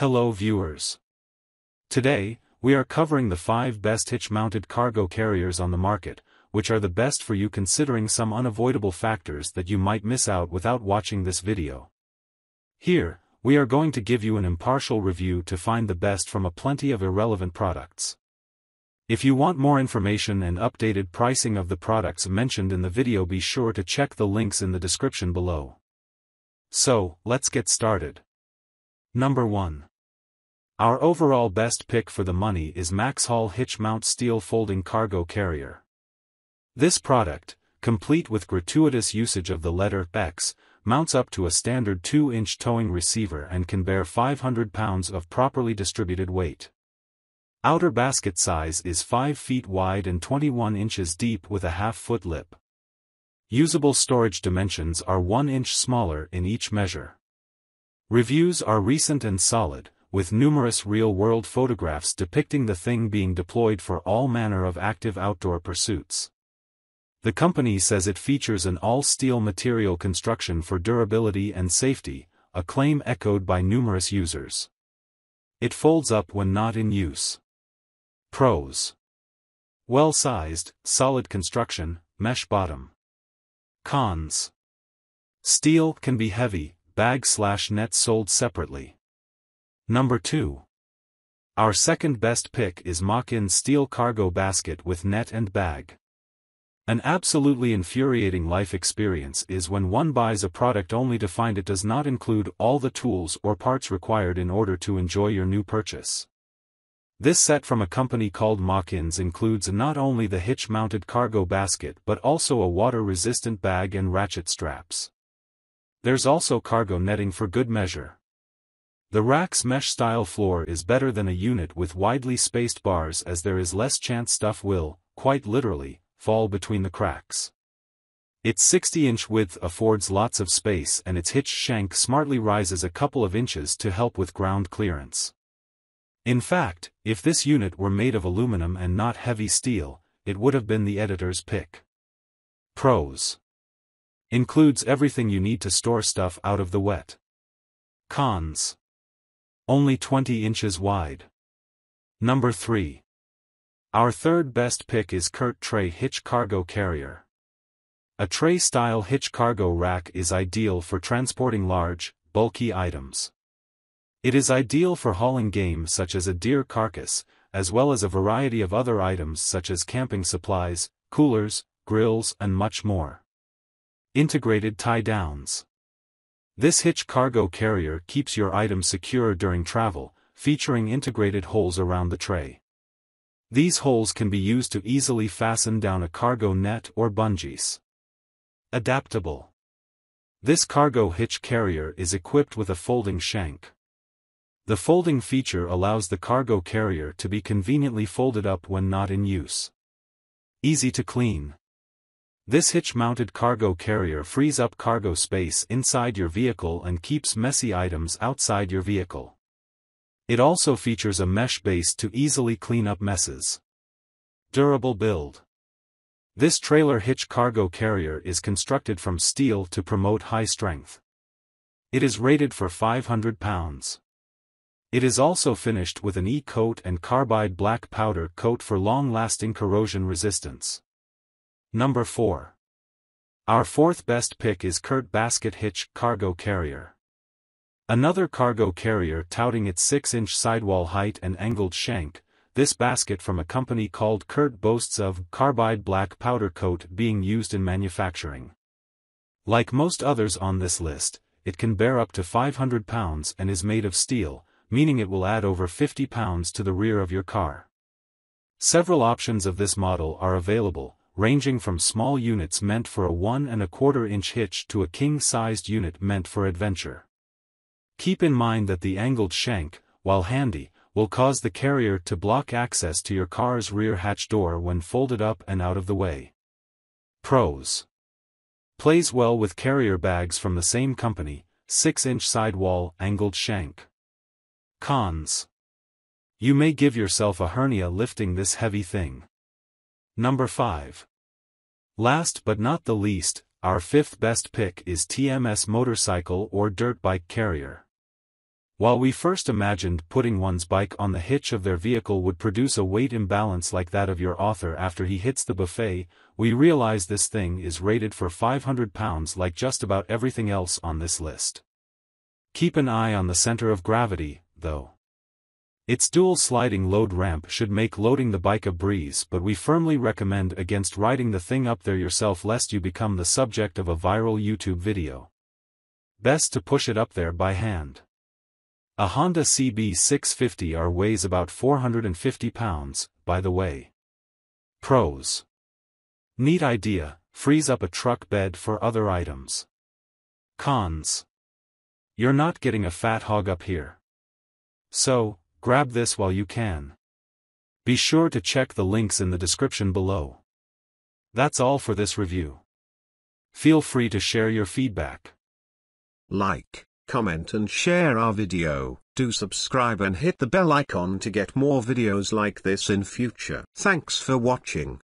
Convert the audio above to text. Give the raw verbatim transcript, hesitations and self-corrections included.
Hello viewers. Today, we are covering the five best hitch-mounted cargo carriers on the market, which are the best for you considering some unavoidable factors that you might miss out without watching this video. Here, we are going to give you an impartial review to find the best from a plenty of irrelevant products. If you want more information and updated pricing of the products mentioned in the video, be sure to check the links in the description below. So, let's get started. Number one. Our overall best pick for the money is MaxxHaul Hitch Mount Steel Folding Cargo Carrier. This product, complete with gratuitous usage of the letter X, mounts up to a standard two inch towing receiver and can bear five hundred pounds of properly distributed weight. Outer basket size is five feet wide and twenty-one inches deep with a half-foot lip. Usable storage dimensions are one inch smaller in each measure. Reviews are recent and solid, with numerous real-world photographs depicting the thing being deployed for all manner of active outdoor pursuits. The company says it features an all-steel material construction for durability and safety, a claim echoed by numerous users. It folds up when not in use. Pros: well-sized, solid construction, mesh bottom. Cons: steel can be heavy, bag/net sold separately. Number two. Our second best pick is Mockins Steel Cargo Basket with Net and Bag. An absolutely infuriating life experience is when one buys a product only to find it does not include all the tools or parts required in order to enjoy your new purchase. This set from a company called Mockins includes not only the hitch-mounted cargo basket but also a water-resistant bag and ratchet straps. There's also cargo netting for good measure. The rack's mesh-style floor is better than a unit with widely spaced bars, as there is less chance stuff will, quite literally, fall between the cracks. Its sixty inch width affords lots of space and its hitch shank smartly rises a couple of inches to help with ground clearance. In fact, if this unit were made of aluminum and not heavy steel, it would have been the editor's pick. Pros: includes everything you need to store stuff out of the wet. Cons: only twenty inches wide. Number three. Our third best pick is Curt Tray Hitch Cargo Carrier. A tray-style hitch cargo rack is ideal for transporting large, bulky items. It is ideal for hauling game such as a deer carcass, as well as a variety of other items such as camping supplies, coolers, grills and much more. Integrated tie-downs. This hitch cargo carrier keeps your item secure during travel, featuring integrated holes around the tray. These holes can be used to easily fasten down a cargo net or bungees. Adaptable. This cargo hitch carrier is equipped with a folding shank. The folding feature allows the cargo carrier to be conveniently folded up when not in use. Easy to clean. This hitch-mounted cargo carrier frees up cargo space inside your vehicle and keeps messy items outside your vehicle. It also features a mesh base to easily clean up messes. Durable build. This trailer hitch cargo carrier is constructed from steel to promote high strength. It is rated for five hundred pounds. It is also finished with an E-coat and carbide black powder coat for long-lasting corrosion resistance. Number four. Our fourth best pick is Curt Basket Hitch Cargo Carrier. Another cargo carrier touting its six inch sidewall height and angled shank, this basket from a company called Curt boasts of carbide black powder coat being used in manufacturing. Like most others on this list, it can bear up to five hundred pounds and is made of steel, meaning it will add over fifty pounds to the rear of your car. Several options of this model are available, ranging from small units meant for a one and a quarter inch hitch to a king-sized unit meant for adventure. Keep in mind that the angled shank, while handy, will cause the carrier to block access to your car's rear hatch door when folded up and out of the way. Pros: plays well with carrier bags from the same company, six inch sidewall, angled shank. Cons: you may give yourself a hernia lifting this heavy thing. Number five. Last but not the least, our fifth best pick is T M S Motorcycle or Dirt Bike Carrier. While we first imagined putting one's bike on the hitch of their vehicle would produce a weight imbalance like that of your author after he hits the buffet, we realize this thing is rated for five hundred pounds like just about everything else on this list. Keep an eye on the center of gravity, though. Its dual sliding load ramp should make loading the bike a breeze, but we firmly recommend against riding the thing up there yourself lest you become the subject of a viral YouTube video. Best to push it up there by hand. A Honda C B six fifty R weighs about four hundred fifty pounds, by the way. Pros. Neat idea, frees up a truck bed for other items. Cons. You're not getting a fat hog up here. So, grab this while you can. Be sure to check the links in the description below. That's all for this review. Feel free to share your feedback. Like, comment and share our video. Do subscribe and hit the bell icon to get more videos like this in future. Thanks for watching.